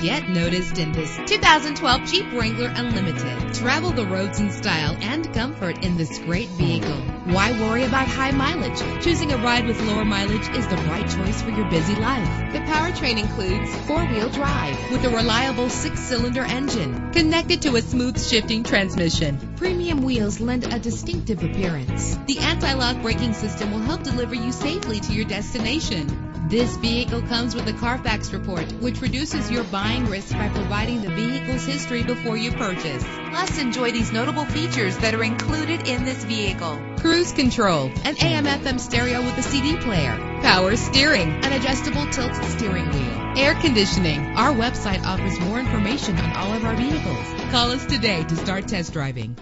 Get noticed in this 2012 Jeep Wrangler Unlimited. Travel the roads in style and comfort in this great vehicle. Why worry about high mileage? Choosing a ride with lower mileage is the right choice for your busy life. The powertrain includes four-wheel drive with a reliable six-cylinder engine connected to a smooth shifting transmission. Premium wheels lend a distinctive appearance. The anti-lock braking system will help deliver you safely to your destination. This vehicle comes with a Carfax report, which reduces your buying risk by providing the vehicle's history before you purchase. Plus, enjoy these notable features that are included in this vehicle: cruise control, an AM/FM stereo with a CD player, power steering, an adjustable tilt steering wheel, air conditioning. Our website offers more information on all of our vehicles. Call us today to start test driving.